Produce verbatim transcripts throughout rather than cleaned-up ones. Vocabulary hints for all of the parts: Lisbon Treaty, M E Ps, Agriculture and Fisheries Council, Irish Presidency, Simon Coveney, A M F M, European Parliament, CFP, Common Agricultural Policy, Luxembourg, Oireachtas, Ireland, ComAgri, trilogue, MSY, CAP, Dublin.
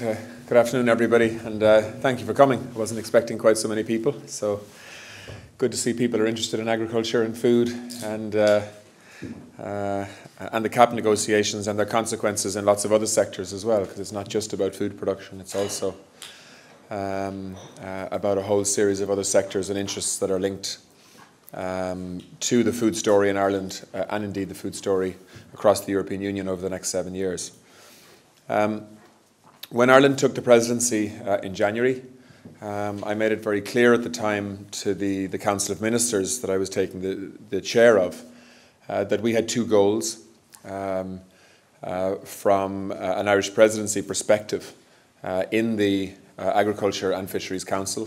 Right, uh, good afternoon, everybody, and uh, thank you for coming. I wasn't expecting quite so many people, so good to see people are interested in agriculture and food and, uh, uh, and the C A P negotiations and their consequences in lots of other sectors as well, because it's not just about food production, it's also um, uh, about a whole series of other sectors and interests that are linked um, to the food story in Ireland uh, and indeed the food story across the European Union over the next seven years. Um, When Ireland took the presidency uh, in January, um, I made it very clear at the time to the, the Council of Ministers that I was taking the, the chair of, uh, that we had two goals um, uh, from uh, an Irish presidency perspective uh, in the uh, Agriculture and Fisheries Council.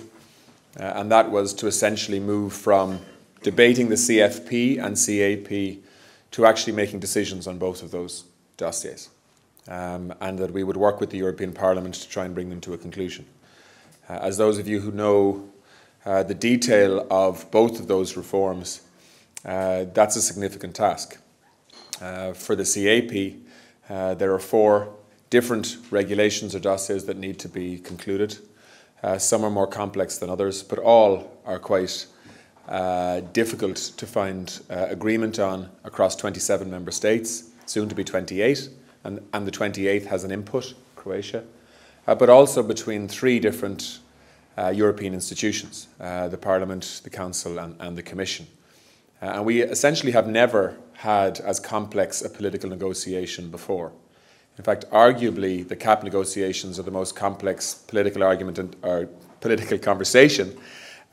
Uh, and that was to essentially move from debating the C F P and C A P to actually making decisions on both of those dossiers. Um, and that we would work with the European Parliament to try and bring them to a conclusion. Uh, as those of you who know uh, the detail of both of those reforms, uh, that's a significant task. Uh, for the C A P, uh, there are four different regulations or dossiers that need to be concluded. Uh, some are more complex than others, but all are quite uh, difficult to find uh, agreement on across twenty-seven member states, soon to be twenty-eight. And, and the twenty-eighth has an input, Croatia, uh, but also between three different uh, European institutions, uh, the Parliament, the Council and, and the Commission. Uh, and we essentially have never had as complex a political negotiation before. In fact, arguably, the C A P negotiations are the most complex political argument and, or political conversation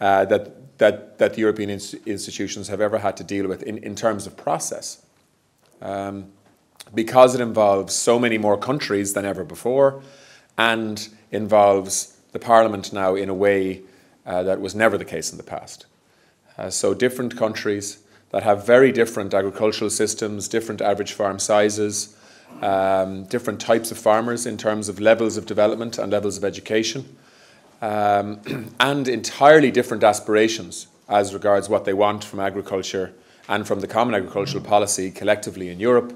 uh, that, that, that the European inst institutions have ever had to deal with in, in terms of process. Um, because it involves so many more countries than ever before and involves the Parliament now in a way uh, that was never the case in the past. Uh, so different countries that have very different agricultural systems, different average farm sizes, um, different types of farmers in terms of levels of development and levels of education, um, and entirely different aspirations as regards what they want from agriculture and from the common agricultural policy collectively in Europe.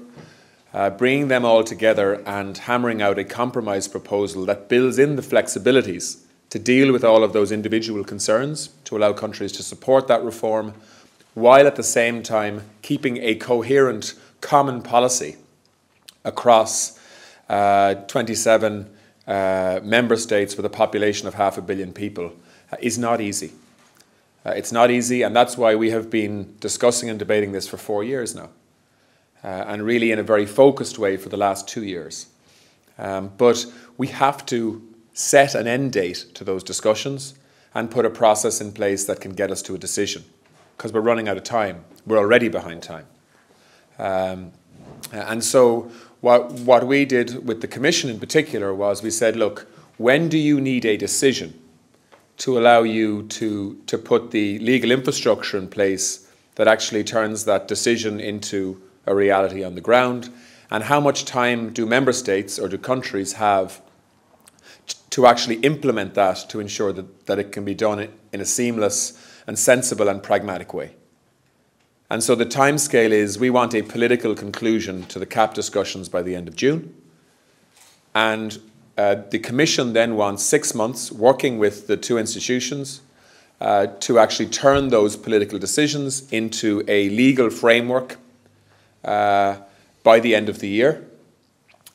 Uh, bringing them all together and hammering out a compromise proposal that builds in the flexibilities to deal with all of those individual concerns, to allow countries to support that reform, while at the same time keeping a coherent common policy across uh, twenty-seven uh, member states with a population of half a billion people uh, is not easy. Uh, it's not easy, and that's why we have been discussing and debating this for four years now. Uh, and really in a very focused way for the last two years. Um, but we have to set an end date to those discussions and put a process in place that can get us to a decision, because we're running out of time. We're already behind time. Um, and so what, what we did with the Commission in particular was we said, look, when do you need a decision to allow you to, to put the legal infrastructure in place that actually turns that decision into a reality on the ground, and how much time do member states or do countries have to actually implement that to ensure that, that it can be done in a seamless and sensible and pragmatic way. And so the timescale is we want a political conclusion to the C A P discussions by the end of June, and uh, the Commission then wants six months working with the two institutions uh, to actually turn those political decisions into a legal framework Uh, by the end of the year.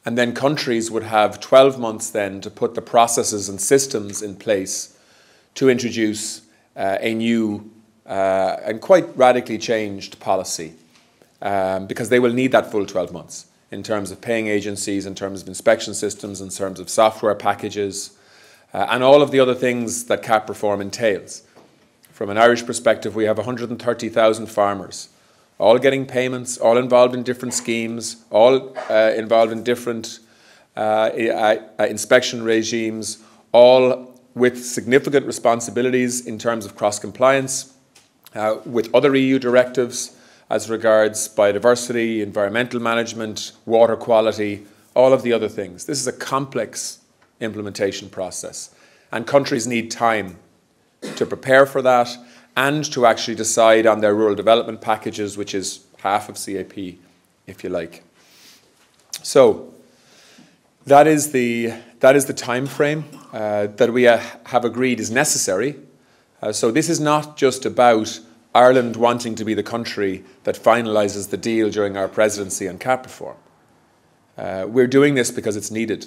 And then countries would have twelve months then to put the processes and systems in place to introduce uh, a new uh, and quite radically changed policy, um, because they will need that full twelve months in terms of paying agencies, in terms of inspection systems, in terms of software packages, uh, and all of the other things that C A P reform entails. From an Irish perspective, we have one hundred thirty thousand farmers, all getting payments, all involved in different schemes, all uh, involved in different uh, inspection regimes, all with significant responsibilities in terms of cross-compliance uh, with other E U directives as regards biodiversity, environmental management, water quality, all of the other things. This is a complex implementation process, and countries need time to prepare for that and to actually decide on their rural development packages, which is half of C A P, if you like. So That is the, that is the time frame uh, that we uh, have agreed is necessary. Uh, so this is not just about Ireland wanting to be the country that finalises the deal during our presidency on C A P reform. Uh, we're doing this because it's needed.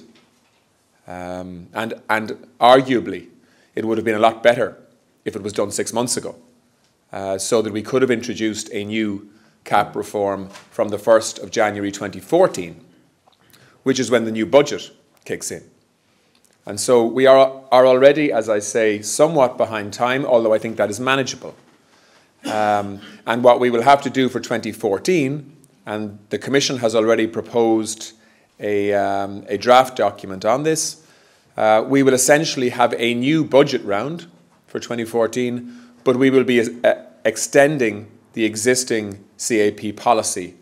Um, and, and arguably, it would have been a lot better if it was done six months ago, uh, so that we could have introduced a new C A P reform from the first of January twenty fourteen, which is when the new budget kicks in. And so we are, are already, as I say, somewhat behind time, although I think that is manageable. Um, and what we will have to do for twenty fourteen, and the Commission has already proposed a, um, a draft document on this, uh, we will essentially have a new budget round for twenty fourteen, but we will be uh, extending the existing C A P policy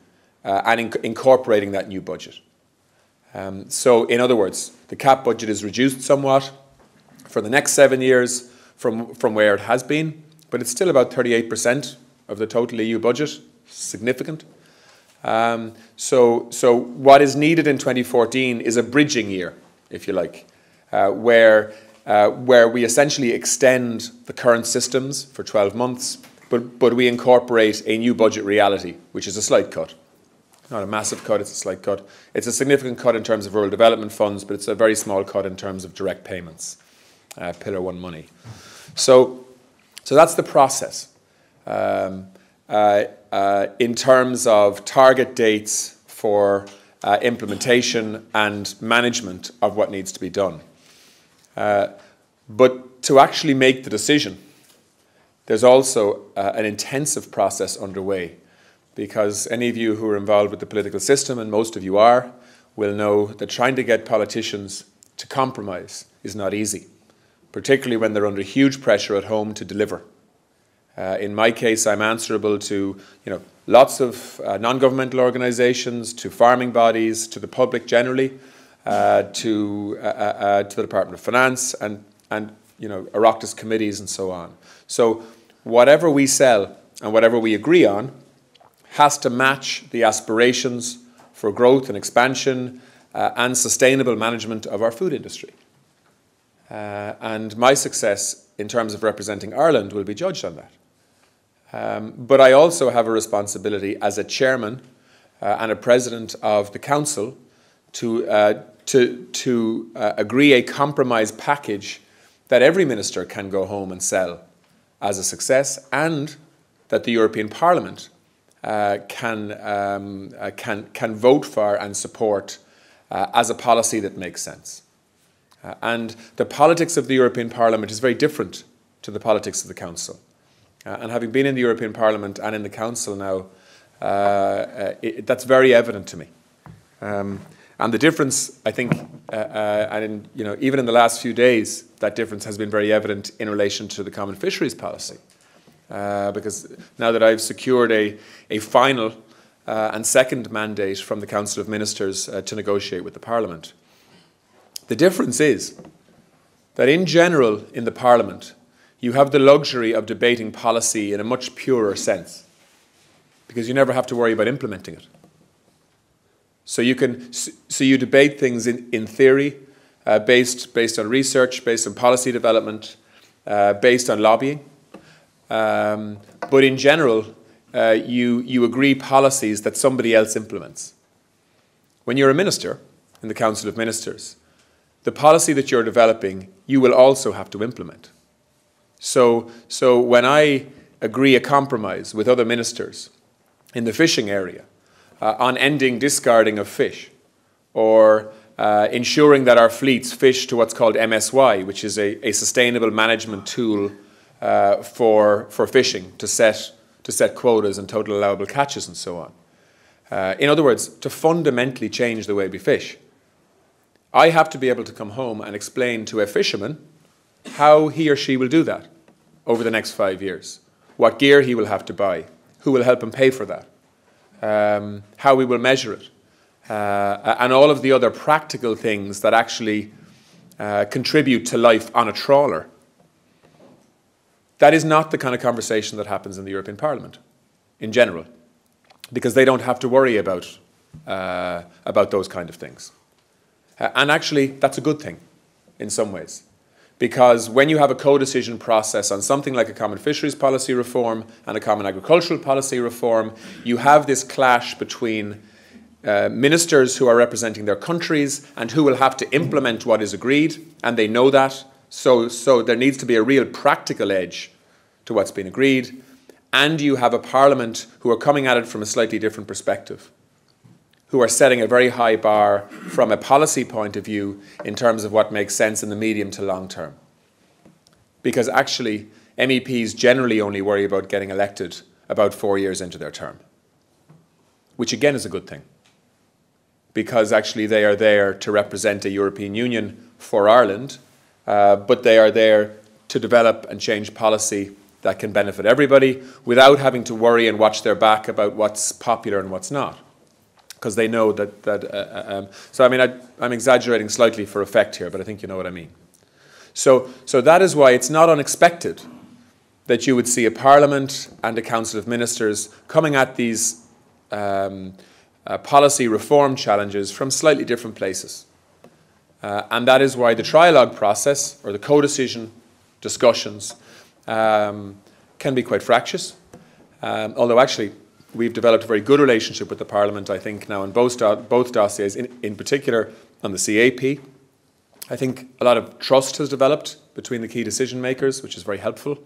uh, and inc incorporating that new budget. Um, so, in other words, the C A P budget is reduced somewhat for the next seven years from, from where it has been, but it's still about thirty-eight percent of the total E U budget, significant. Um, so, so what is needed in twenty fourteen is a bridging year, if you like, uh, where, uh, where we essentially extend the current systems for twelve months, but, but we incorporate a new budget reality, which is a slight cut. Not a massive cut, it's a slight cut. It's a significant cut in terms of rural development funds, but it's a very small cut in terms of direct payments, uh, Pillar one money. So, so that's the process. Um, Uh, uh, in terms of target dates for uh, implementation and management of what needs to be done. Uh, but to actually make the decision, there's also uh, an intensive process underway, because any of you who are involved with the political system, and most of you are, will know that trying to get politicians to compromise is not easy, particularly when they're under huge pressure at home to deliver. Uh, in my case, I'm answerable to you know, lots of uh, non-governmental organisations, to farming bodies, to the public generally, uh, to, uh, uh, to the Department of Finance, and, and you know, Oireachtas committees and so on. So whatever we sell and whatever we agree on has to match the aspirations for growth and expansion uh, and sustainable management of our food industry. Uh, and my success in terms of representing Ireland will be judged on that. Um, but I also have a responsibility as a chairman uh, and a president of the council to, uh, to, to uh, agree a compromise package that every minister can go home and sell as a success, and that the European Parliament uh, can, um, uh, can, can vote for and support uh, as a policy that makes sense. Uh, and the politics of the European Parliament is very different to the politics of the council. Uh, and having been in the European Parliament and in the Council now, uh, uh, it, that's very evident to me. Um, and the difference, I think, uh, uh, and in, you know, even in the last few days, that difference has been very evident in relation to the Common Fisheries Policy. Uh, because now that I've secured a, a final uh, and second mandate from the Council of Ministers uh, to negotiate with the Parliament, the difference is that in general in the Parliament, you have the luxury of debating policy in a much purer sense, because you never have to worry about implementing it. So you can, so you debate things in, in theory, uh, based, based on research, based on policy development, uh, based on lobbying. Um, but in general, uh, you, you agree policies that somebody else implements. When you're a minister in the Council of Ministers, the policy that you're developing, you will also have to implement. So, so when I agree a compromise with other ministers in the fishing area uh, on ending discarding of fish, or uh, ensuring that our fleets fish to what's called M S Y, which is a, a sustainable management tool uh, for, for fishing to set, to set quotas and total allowable catches and so on. Uh, in other words, to fundamentally change the way we fish, I have to be able to come home and explain to a fisherman how he or she will do that over the next five years, what gear he will have to buy, who will help him pay for that, um, how we will measure it, uh, and all of the other practical things that actually uh, contribute to life on a trawler. That is not the kind of conversation that happens in the European Parliament, in general, because they don't have to worry about, uh, about those kind of things. Uh, and actually, that's a good thing in some ways. Because when you have a co-decision process on something like a common fisheries policy reform and a common agricultural policy reform, you have this clash between uh, ministers who are representing their countries and who will have to implement what is agreed, and they know that. So, so there needs to be a real practical edge to what's been agreed. And you have a parliament who are coming at it from a slightly different perspective, who are setting a very high bar from a policy point of view in terms of what makes sense in the medium to long term. Because actually, M E Ps generally only worry about getting elected about four years into their term, which again is a good thing, because actually they are there to represent a European Union for Ireland, uh, but they are there to develop and change policy that can benefit everybody without having to worry and watch their back about what's popular and what's not. Because they know that, that uh, um, so I mean, I, I'm exaggerating slightly for effect here, but I think you know what I mean. So, so that is why it's not unexpected that you would see a parliament and a council of ministers coming at these um, uh, policy reform challenges from slightly different places. Uh, and that is why the trialogue process, or the co-decision discussions, um, can be quite fractious, um, although actually, we've developed a very good relationship with the Parliament, I think, now on both, do both dossiers, in, in particular on the C A P. I think a lot of trust has developed between the key decision makers, which is very helpful.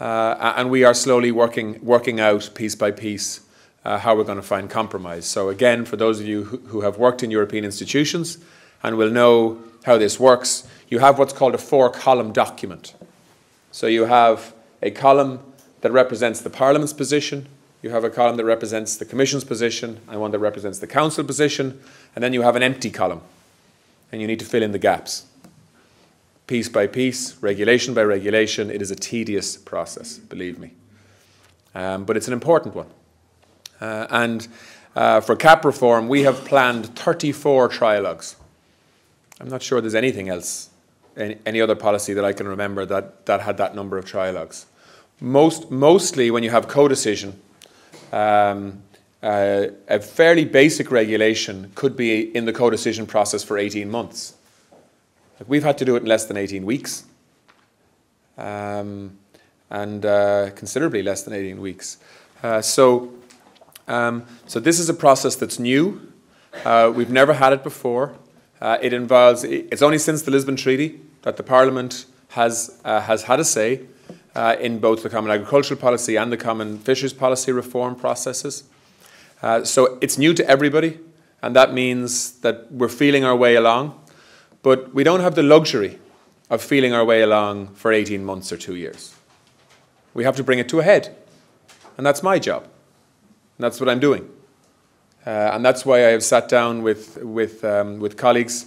Uh, and we are slowly working, working out, piece by piece, uh, how we're going to find compromise. So again, for those of you who, who have worked in European institutions and will know how this works, you have what's called a four-column document. So you have a column that represents the Parliament's position, you have a column that represents the Commission's position and one that represents the Council position, and then you have an empty column, and you need to fill in the gaps. Piece by piece, regulation by regulation, it is a tedious process, believe me. Um, but it's an important one. Uh, and uh, for C A P reform, we have planned thirty-four trialogues. I'm not sure there's anything else, any, any other policy that I can remember that, that had that number of trialogues. Most, mostly when you have co-decision, Um, uh, a fairly basic regulation could be in the co-decision process for eighteen months. Like, we've had to do it in less than eighteen weeks, um, and uh, considerably less than eighteen weeks. Uh, so, um, so this is a process that's new. Uh, we've never had it before. Uh, it involves. It's only since the Lisbon Treaty that the Parliament has uh, has had a say. Uh, in both the common agricultural policy and the common fisheries policy reform processes. Uh, so it's new to everybody, and that means that we're feeling our way along, but we don't have the luxury of feeling our way along for eighteen months or two years. We have to bring it to a head, and that's my job, and that's what I'm doing. Uh, and that's why I have sat down with, with, um, with colleagues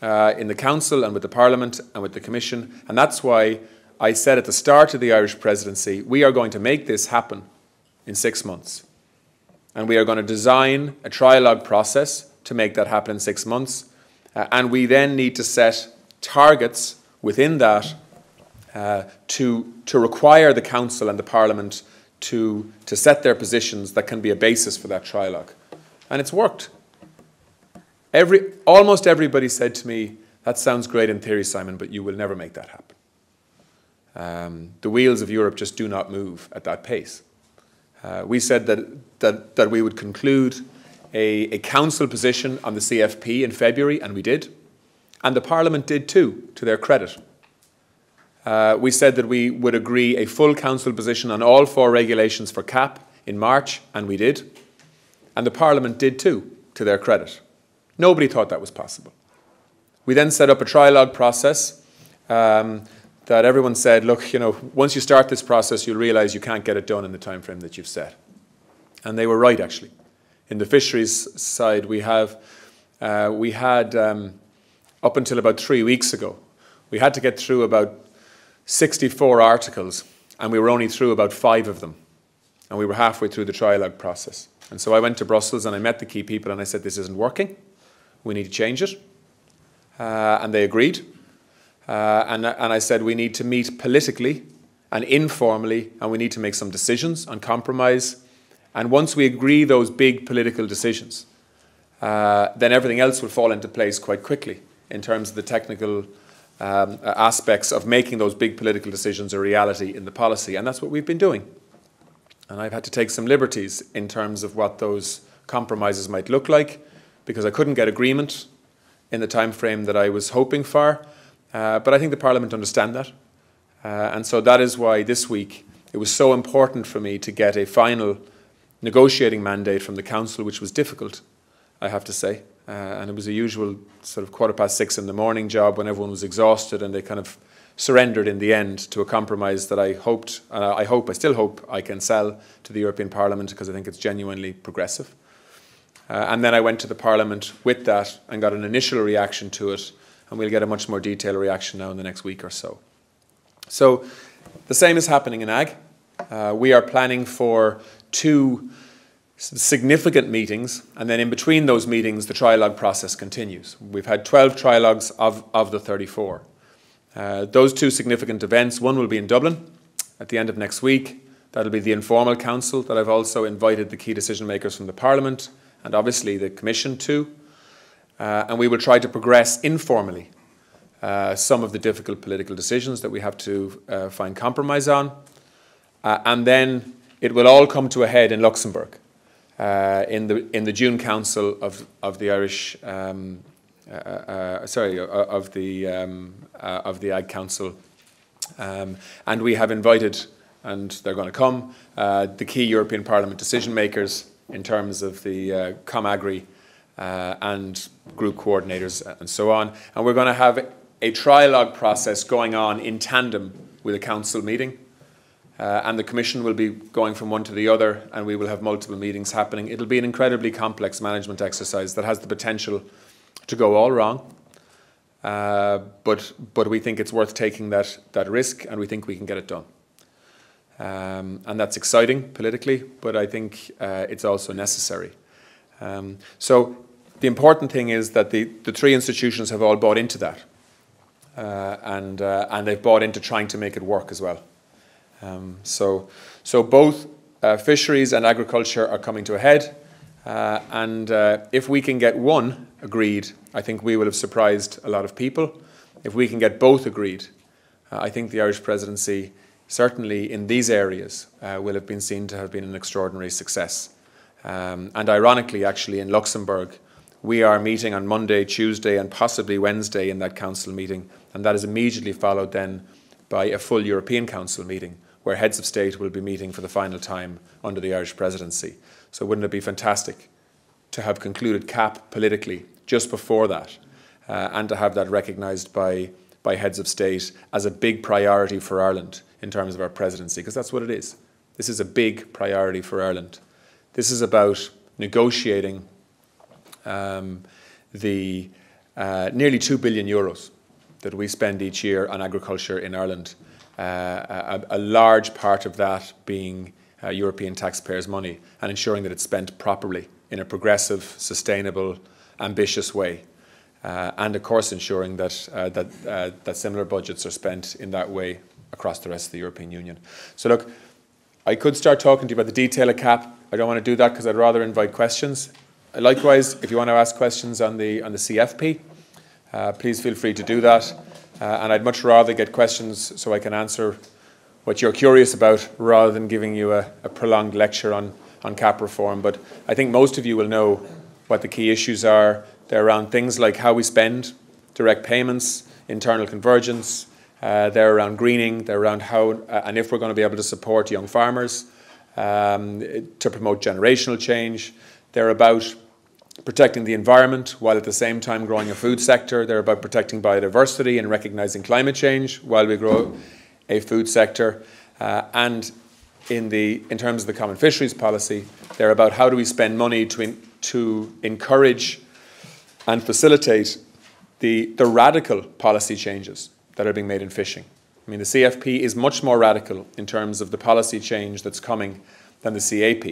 uh, in the Council and with the Parliament and with the Commission, and that's why I said at the start of the Irish presidency, we are going to make this happen in six months. And we are going to design a trialogue process to make that happen in six months. Uh, and we then need to set targets within that uh, to, to require the Council and the Parliament to, to set their positions that can be a basis for that trialogue. And it's worked. Every, almost everybody said to me, that sounds great in theory, Simon, but you will never make that happen. Um, the wheels of Europe just do not move at that pace. Uh, we said that, that, that we would conclude a, a Council position on the C F P in February, and we did. And the Parliament did too, to their credit. Uh, we said that we would agree a full Council position on all four regulations for C A P in March, and we did. And the Parliament did too, to their credit. Nobody thought that was possible. We then set up a trialogue process um, that everyone said, look, you know, once you start this process, you'll realize you can't get it done in the time frame that you've set. And they were right, actually. In the fisheries side, we have, uh, we had, um, up until about three weeks ago, we had to get through about sixty-four articles, and we were only through about five of them. And we were halfway through the trialogue process. And so I went to Brussels, and I met the key people, and I said, this isn't working. We need to change it. Uh, and they agreed. Uh, and, and I said, we need to meet politically and informally, and we need to make some decisions on compromise. And once we agree those big political decisions, uh, then everything else will fall into place quite quickly in terms of the technical um, aspects of making those big political decisions a reality in the policy. And that's what we've been doing. And I've had to take some liberties in terms of what those compromises might look like, because I couldn't get agreement in the time frame that I was hoping for. Uh, but I think the Parliament understand that. Uh, and so that is why this week it was so important for me to get a final negotiating mandate from the Council, which was difficult, I have to say. Uh, and it was a usual sort of quarter past six in the morning job when everyone was exhausted, and they kind of surrendered in the end to a compromise that I hoped, uh, I hope, I still hope I can sell to the European Parliament, because I think it's genuinely progressive. Uh, and then I went to the Parliament with that and got an initial reaction to it, and we'll get a much more detailed reaction now in the next week or so. So the same is happening in Ag. Uh, we are planning for two significant meetings, and then in between those meetings the trilogue process continues. We've had twelve trilogues of, of the thirty-four. Uh, those two significant events, one will be in Dublin at the end of next week. That'll be the informal council that I've also invited the key decision makers from the Parliament and obviously the Commission too. Uh, and we will try to progress informally uh, some of the difficult political decisions that we have to uh, find compromise on. Uh, and then it will all come to a head in Luxembourg uh, in, the, in the June Council of, of the Irish um, Uh, uh, sorry, uh, of the um, uh, of the Ag Council, um, and we have invited, and they're going to come, uh, the key European Parliament decision makers in terms of the uh, ComAgri uh, and group coordinators and so on, and we're going to have a trilogue process going on in tandem with a council meeting, uh, and the Commission will be going from one to the other, and we will have multiple meetings happening. It'll be an incredibly complex management exercise that has the potential to go all wrong, uh, but but we think it's worth taking that that risk, and we think we can get it done, um, and that's exciting politically, but I think uh, it's also necessary. Um, so the important thing is that the the three institutions have all bought into that, uh, and uh, and they've bought into trying to make it work as well. Um, so so both uh, fisheries and agriculture are coming to a head. Uh, and uh, if we can get one agreed, I think we will have surprised a lot of people. If we can get both agreed, uh, I think the Irish presidency, certainly in these areas, uh, will have been seen to have been an extraordinary success. Um, and ironically, actually, in Luxembourg, we are meeting on Monday, Tuesday, and possibly Wednesday in that council meeting, and that is immediately followed then by a full European Council meeting, where heads of state will be meeting for the final time under the Irish presidency. So wouldn't it be fantastic to have concluded CAP politically just before that, uh, and to have that recognised by, by heads of state as a big priority for Ireland in terms of our presidency, because that's what it is. This is a big priority for Ireland. This is about negotiating um, the uh, nearly two billion euros that we spend each year on agriculture in Ireland, uh, a, a large part of that being Uh, European taxpayers' money, and ensuring that it's spent properly in a progressive, sustainable, ambitious way, uh, and of course ensuring that uh, that uh, that similar budgets are spent in that way across the rest of the European Union. So look, I could start talking to you about the detail of CAP. I don't want to do that because I'd rather invite questions. Likewise, if you want to ask questions on the on the C F P, uh, please feel free to do that, uh, and I'd much rather get questions so I can answer what you're curious about, rather than giving you a, a prolonged lecture on, on CAP reform. But I think most of you will know what the key issues are. They're around things like how we spend, direct payments, internal convergence. Uh, they're around greening. They're around how uh, and if we're going to be able to support young farmers, um, to promote generational change. They're about protecting the environment while at the same time growing a food sector. They're about protecting biodiversity and recognising climate change while we grow a food sector, uh, and in, the, in terms of the common fisheries policy, they're about how do we spend money to, in, to encourage and facilitate the, the radical policy changes that are being made in fishing. I mean, the C F P is much more radical in terms of the policy change that's coming than the C A P.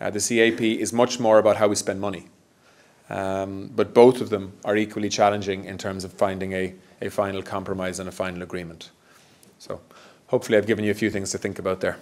Uh, the C A P is much more about how we spend money. Um, but both of them are equally challenging in terms of finding a, a final compromise and a final agreement. So hopefully I've given you a few things to think about there.